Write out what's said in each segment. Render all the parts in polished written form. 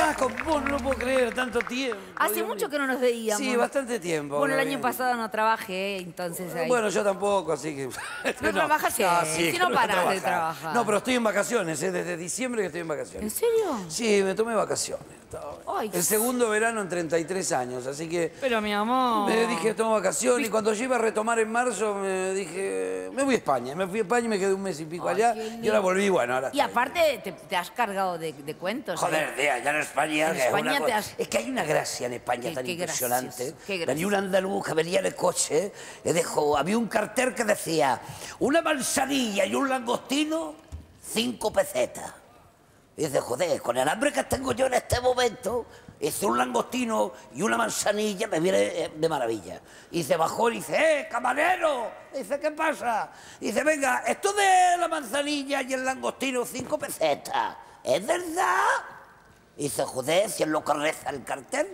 acá con vos, no lo puedo creer, tanto tiempo. Hace mucho que no nos veíamos. Sí, bastante tiempo. Bueno, el año pasado no trabajé, entonces ahí... Bueno, yo tampoco, así que... No trabajaste, si no paraste de trabajar. No, pero estoy en vacaciones, desde diciembre que estoy en vacaciones. ¿En serio? Sí, me tomé vacaciones. Ay, el segundo verano en 33 años, así que... Pero, mi amor... Me dije, tomo vacaciones, y cuando yo iba a retomar en marzo, me dije... Me voy a España, me fui a España y me quedé un mes y pico allá, y ahora volví, bueno, ahora... Y aparte, te has cargado de cuentos. Joder, allá en España... Es que hay una gracia en España tan impresionante. Venía un andaluz que venía en el coche, le dejó... Había un cartel que decía, una manzanilla y un langostino, 5 pesetas. Y dice, joder, con el hambre que tengo yo en este momento, hice un langostino y una manzanilla, me viene de maravilla. Y se bajó y dice, camarero. Y dice, ¿qué pasa? Y dice, venga, esto de la manzanilla y el langostino, 5 pesetas, ¿es verdad? Y dice, joder, si es lo que reza el cartel.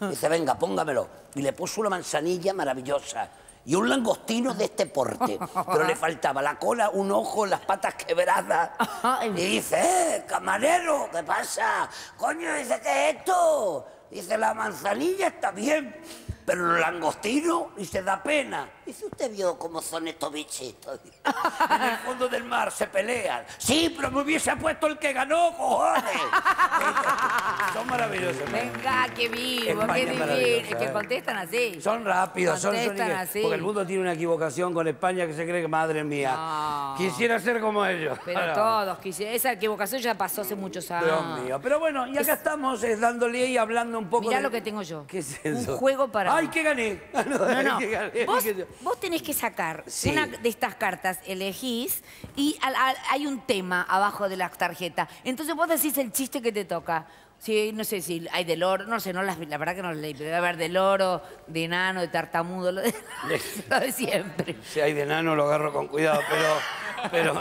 Y dice, venga, póngamelo. Y le puso una manzanilla maravillosa. Y un langostino de este porte. Pero le faltaba la cola, un ojo, las patas quebradas. Y dice, camarero, ¿qué pasa? Coño, dice, ¿qué es esto? Dice, la manzanilla está bien, pero el langostino, y se da pena. Dice, usted vio cómo son estos bichitos. En el fondo del mar se pelean. Sí, pero me hubiese puesto el que ganó, cojones. Son maravillosos. Venga, qué vivo, qué divino. Que contestan así. Son rápidos, son así. Porque el mundo tiene una equivocación con España que se cree que, madre mía, no quisiera ser como ellos. Pero no, todos quisieran. Esa equivocación ya pasó hace muchos años. Dios mío. Pero bueno, y acá estamos dándole y hablando un poco. Mirá lo que tengo yo. ¿Qué es eso? Un juego para... ¡Ay, que gané! No. Que gané. Vos tenés que sacar una de estas cartas, elegís, y hay un tema abajo de la tarjeta. Entonces vos decís el chiste que te toca. Sí, no sé si hay del oro, no sé, no, la verdad que no leí, pero debe haber del oro, de enano, de tartamudo, lo de siempre. Si hay de enano lo agarro con cuidado, pero...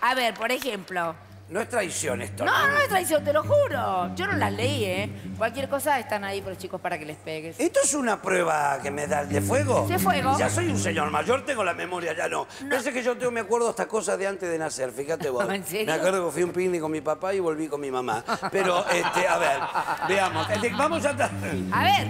A ver, por ejemplo... No es traición esto. No, no es traición, te lo juro. Yo no las leí, ¿eh? Cualquier cosa están ahí por los chicos para que les pegues. ¿Esto es una prueba que me das de fuego? De fuego. Ya soy un señor mayor, tengo la memoria, ya no. Parece que yo me acuerdo hasta cosas de antes de nacer, fíjate vos. ¿En serio? Me acuerdo que fui a un picnic con mi papá y volví con mi mamá. Pero, a ver, veamos. Vamos a... A ver...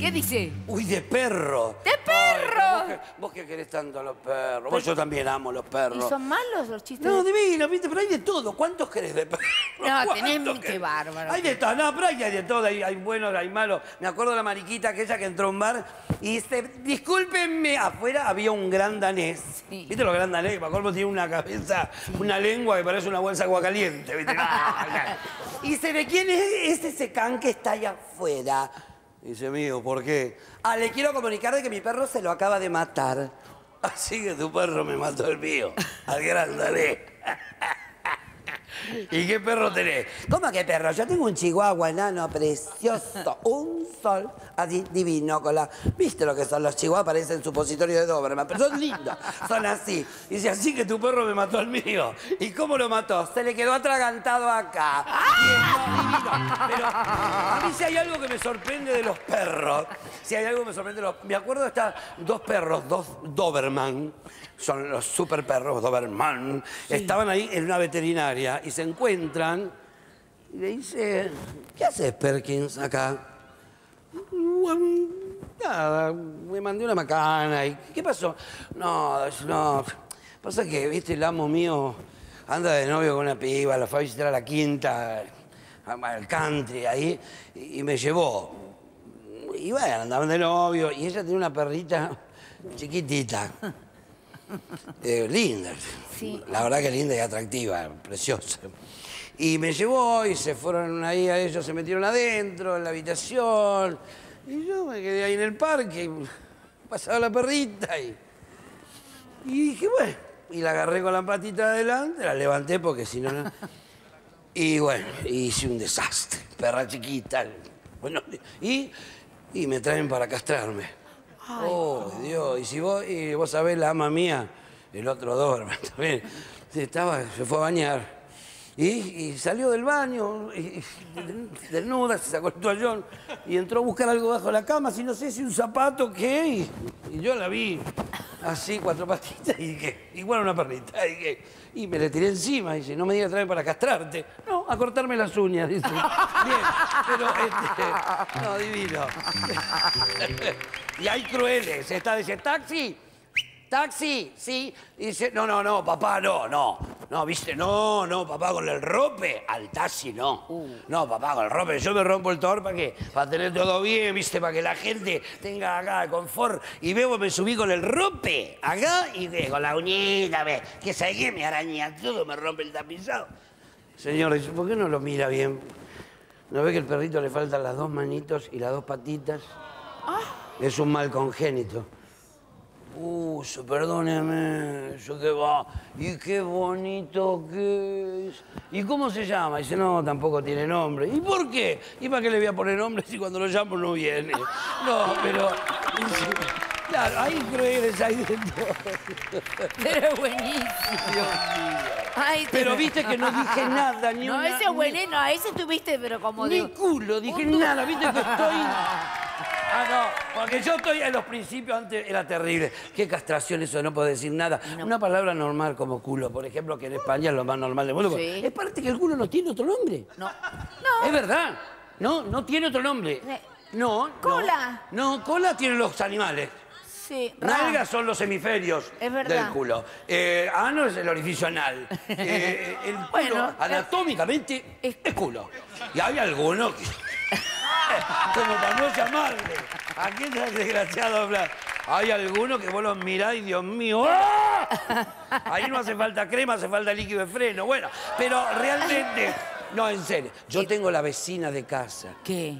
¿Qué dice? Uy, de perro. ¡De perro! Ay, vos que querés tanto a los perros. Vos, yo también amo a los perros. ¿Y son malos los chistes? No, divino, viste, pero hay de todo. ¿Cuántos querés de perro? No, tenés que bárbaro. Hay de todo, no, pero hay de todo. Hay buenos, hay malos. Me acuerdo de la mariquita aquella que entró a un bar y dice, discúlpenme, afuera había un gran danés. Sí. ¿Viste los gran danés? Para colmo tiene una cabeza, una lengua que parece una bolsa de agua caliente, ¿viste? Y dice, ¿de quién es ese can que está allá afuera? Dice, mío, ¿por qué? Ah, le quiero comunicar de que mi perro se lo acaba de matar. Así que tu perro me mató el mío. Al gran danés. ¿Y qué perro tenés? ¿Cómo que perro? Yo tengo un chihuahua enano precioso. Un sol así divino con la... ¿Viste lo que son los chihuahuas? Parecen supositorio de Doberman. Pero son lindos. Son así. Y dice, así que tu perro me mató al mío. ¿Y cómo lo mató? Se le quedó atragantado acá. ¡Ah! Pero a mí si hay algo que me sorprende de los perros. Si hay algo que me sorprende de los... Me acuerdo de estos dos perros, dos Doberman. Son los super perros, Doberman. Sí. Estaban ahí en una veterinaria y se encuentran y le dice, ¿qué haces, Perkins, acá? Nada, me mandé una macana. ¿Y qué pasó? No, pasa que, viste, el amo mío anda de novio con una piba, la fue a visitar a la quinta, al country, ahí, y me llevó. Y bueno, andaban de novio y ella tenía una perrita chiquitita. Linda, sí. La verdad que linda y atractiva, preciosa. Y me llevó y se fueron ahí, a ellos se metieron adentro, en la habitación. Y yo me quedé ahí en el parque y pasaba la perrita. Y dije, bueno, y la agarré con la patita adelante, la levanté porque si no... Y bueno, hice un desastre, perra chiquita. Bueno, y me traen para castrarme. Ay, oh, Dios, y si vos, vos sabés, la ama mía, el otro Doberman también, se fue a bañar. Y salió del baño, desnuda, se sacó el toallón, y entró a buscar algo bajo la cama, si no sé si un zapato, ¿qué? Y yo la vi así, cuatro patitas, y dije, igual una perrita. Y, dije, y me le tiré encima, y dice, no me digas traer para castrarte. No, a cortarme las uñas, dice. Bien, pero no, divino. Y hay crueles. Esta dice, taxi, taxi, sí. Y dice, no, no, no, papá, no, no. No, viste, no, no, papá, con el rope, al taxi no. No, papá, con el rope, yo me rompo el tor para que, para tener todo bien, viste, para que la gente tenga acá confort. Y veo, me subí con el rope, acá, y con la uñita, ve, que sabe qué, me araña todo, me rompe el tapizado. Señor, dice, ¿por qué no lo mira bien? ¿No ve que el perrito le faltan las dos manitos y las dos patitas? Es un mal congénito. Perdóneme, eso que va. Y qué bonito que es. ¿Y cómo se llama? Dice, no, tampoco tiene nombre. ¿Y por qué? ¿Y para qué le voy a poner nombre si cuando lo llamo no viene? No, pero... Claro, hay crueles, hay de todo. Pero buenísimo. Dios mío. Ay, pero viste que no dije nada, ni una... No, ese huele, no, ese tuviste, pero como... Ni culo, dije nada, viste que estoy... Ah, no, porque yo estoy en los principios, antes era terrible. Qué castración eso, no puedo decir nada. No. Una palabra normal como culo, por ejemplo, que en España es lo más normal del mundo. Sí. Es parte que el culo no tiene otro nombre. No. No. Es verdad. No, no tiene otro nombre. No. Cola. No, no, cola tienen los animales. Sí. Nalgas son los hemisferios del culo. Ano es el orificio anal. El culo, bueno, anatómicamente, es culo. Y hay algunos que... Como para no llamarle. Aquí está el desgraciado hablar. Hay algunos que vos los miráis, Dios mío. ¡Ah! Ahí no hace falta crema, hace falta líquido de freno. Bueno, pero realmente... No, en serio. Yo tengo la vecina de casa. ¿Qué?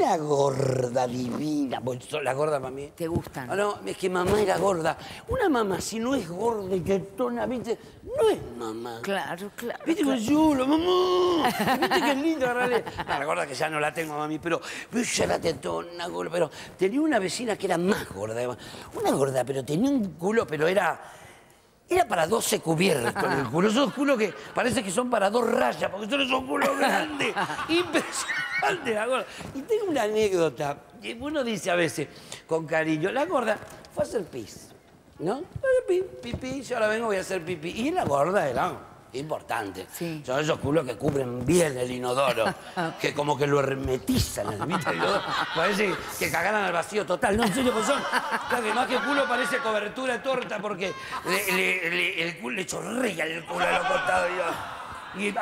Una gorda divina. ¿La gorda, mami? ¿Te gustan? No, es que mamá era gorda. Una mamá, si no es gorda y tetona, ¿viste? No es mamá. Claro, claro. ¿Viste que yo, la mamá? ¿Viste que es lindo agarrarle? La gorda que ya no la tengo, mami, pero ella era tetona, gorda. Pero tenía una vecina que era más gorda. Una gorda, pero tenía un culo, pero era... Era para 12 cubiertos el culo. Esos culos que parece que son para 2 rayas, porque son esos culos grandes. Impresionante la gorda. Y tengo una anécdota. Uno dice a veces, con cariño, la gorda fue a hacer pis, ¿no? Pipí, yo ahora vengo, voy a hacer pipí. Y la gorda era importante. Sí. Son esos culos que cubren bien el inodoro, que como que lo hermetizan en la mitad del inodoro. Parece que cagaran al vacío total. No, en serio, pues son. Claro, que más que culo parece cobertura torta porque el culo le chorrea el culo a los costados. Y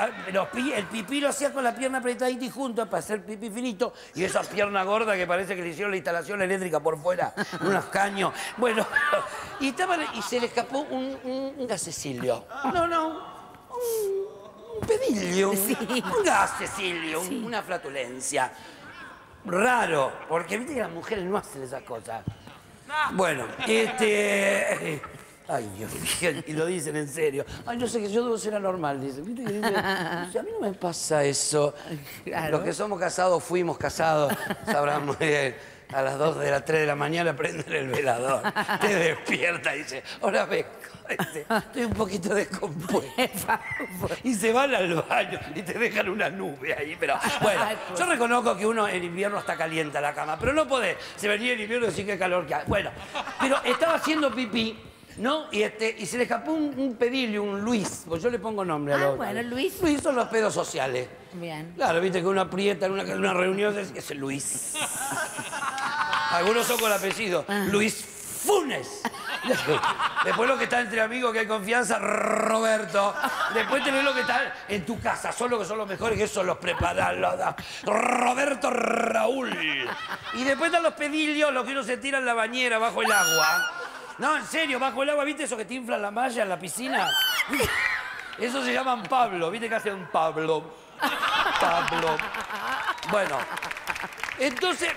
el pipí lo hacía con la pierna apretadita y junto para hacer pipí finito. Y esa pierna gorda que parece que le hicieron la instalación eléctrica por fuera, unos caños. Bueno, y se le escapó un gasecilio. Un pedilio, sí. Un gasecilio, sí. Una flatulencia. Raro, porque viste que las mujeres no hacen esas cosas. No. Bueno, Ay, Dios mío, y lo dicen en serio. Ay, yo sé que yo debo ser anormal, dicen. ¿Viste que dicen? A mí no me pasa eso. Claro. Los que somos casados, fuimos casados, sabrán muy bien. A las 2 de las 3 de la mañana prenden el velador. Te despierta y dice, ahora vengo. Estoy un poquito descompuesta. Y se van al baño y te dejan una nube ahí. Pero bueno, yo reconozco que uno en invierno está caliente la cama, pero no podés. Se venía en invierno y decir qué calor que hace. Bueno, pero estaba haciendo pipí, ¿no? Y se le escapó un pedilio, un Luis. Pues yo le pongo nombre a los... bueno, Luis. Luis son los pedos sociales. Bien. Claro, viste que uno aprieta en una reunión es Luis. Algunos son con apellido. Luis Funes. Después lo que está entre amigos, que hay confianza, Roberto. Después tenés lo que está en tu casa, solo que son los mejores, que eso los preparan, Roberto Raúl. Y después están los pedillos, los que uno se tira en la bañera, bajo el agua. No, en serio, bajo el agua, ¿viste eso que te inflan la malla en la piscina? Eso se llaman Pablo, ¿viste que hacen Pablo? Pablo. Bueno. Entonces,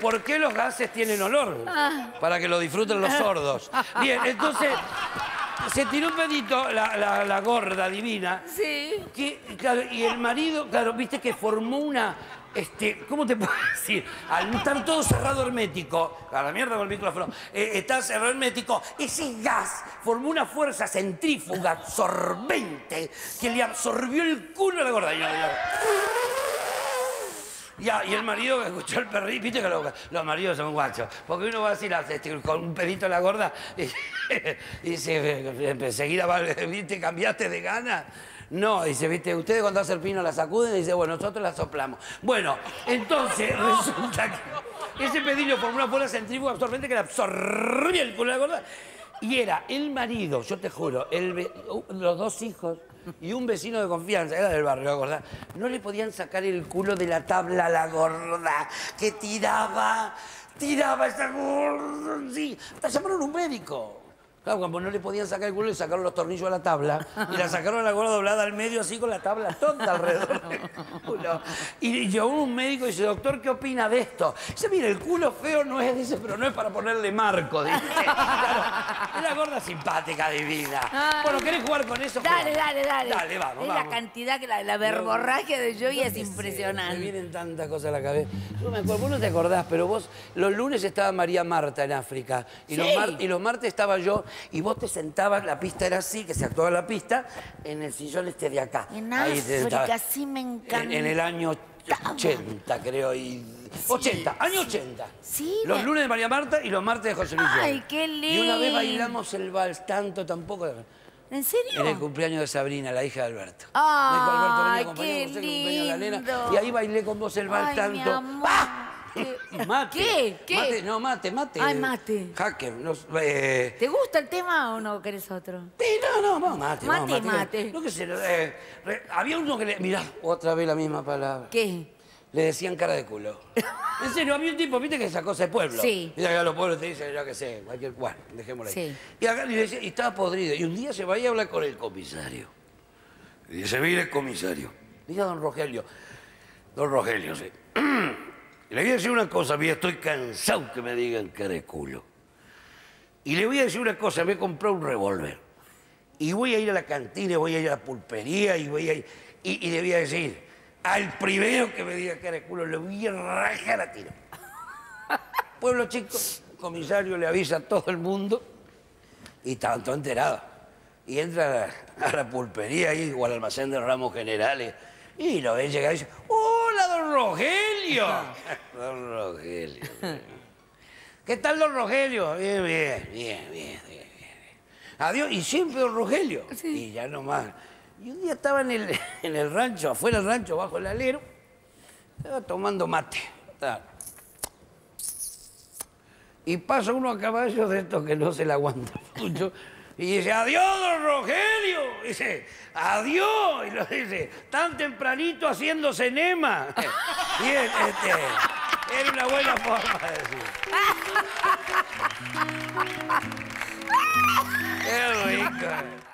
¿por qué los gases tienen olor? Para que lo disfruten los sordos. Bien, entonces, se tiró un pedito la gorda divina. Sí. Y el marido, claro, viste que formó una... ¿Cómo te puedo decir? Al estar todo cerrado hermético, a la mierda con el micrófono, está cerrado hermético, ese gas formó una fuerza centrífuga absorbente que le absorbió el culo a la gorda. Y el marido que escuchó el perrito, viste que los maridos son guachos, porque uno va así con un perrito en la gorda y dice, enseguida, ¿viste? ¿Cambiaste de gana? No, dice, ¿viste? Ustedes cuando hacen pino la sacuden y dice, bueno, nosotros la soplamos. Bueno, entonces resulta que ese pedillo formó una bola centrífuga absorbente que la absorbía el culo de la gorda. Y era el marido, yo te juro, los dos hijos y un vecino de confianza, era del barrio, la gorda, no le podían sacar el culo de la tabla a la gorda, que tiraba esa gorda, sí. Hasta llamaron a un médico. Claro, cuando no le podían sacar el culo, le sacaron los tornillos a la tabla y la sacaron a la gorda doblada al medio, así con la tabla tonta alrededor del culo. Y llegó un médico y dice, doctor, ¿qué opina de esto? Dice, mira, el culo feo no es, dice, pero no es para ponerle marco, dice. Claro, es la gorda simpática, divina. Ay, bueno, ¿querés jugar con eso? Dale, juega. Dale. Dale, vamos. La cantidad, la verborragia de Gioia es impresionante. Me vienen tantas cosas a la cabeza. Yo me acuerdo, vos no te acordás, pero vos, los lunes estaba María Marta en África y, sí, los martes estaba yo. Y vos te sentabas, la pista era así, que se actuaba la pista, en el sillón este de acá. En África, sí, me encanta. En el año 80, creo, sí. 80, año 80. Sí. Los lunes de María Marta y los martes de José Luis Gioia. Ay, qué lindo. Y una vez bailamos el vals, tanto tampoco. ¿En serio? En el cumpleaños de Sabrina, la hija de Alberto. Ah, Alberto venía qué lindo. De la nena, y ahí bailé con vos el vals tanto. Mi amor. ¡Ah! Mate. ¿Qué? Mate, no, mate. Ay, mate. Hacker. ¿Te gusta el tema o no querés otro? Sí, no, mate. No, que sé, había uno que le... Mirá, otra vez la misma palabra. ¿Qué? Le decían cara de culo. En serio, había un tipo, viste que sacó ese pueblo. Sí. Y acá los pueblos te dicen, yo qué sé, cualquier... Bueno, dejémoslo ahí. Sí. Y acá le decía, y estaba podrido. Y un día se va a hablar con el comisario. Y dice, mire, el comisario. Dice a don Rogelio. Don Rogelio, sí. Le voy a decir una cosa, mira, estoy cansado que me digan cara de culo. Y le voy a decir una cosa, me he comprado un revólver. Y voy a ir a la cantina, voy a ir a la pulpería y voy a ir... Y le voy a decir, al primero que me diga cara de culo, le voy a rajar a tiro. Pueblo chico, el comisario le avisa a todo el mundo y están todos enterados. Y entra a la pulpería ahí, o al almacén de los ramos generales y lo ven llegar y dice, ¡hola, don Rogelio! Don Rogelio. ¿Qué tal, don Rogelio? Bien. Adiós. Y siempre don Rogelio. Sí. Y ya nomás. Y un día estaba en el rancho, afuera del rancho, bajo el alero. Estaba tomando mate. Y pasa uno a caballo de estos que no se le aguanta mucho. Y dice, adiós, don Rogelio. Y dice, adiós. Y lo dice, tan tempranito haciendo enema. Y era una buena forma de decir. Qué rico.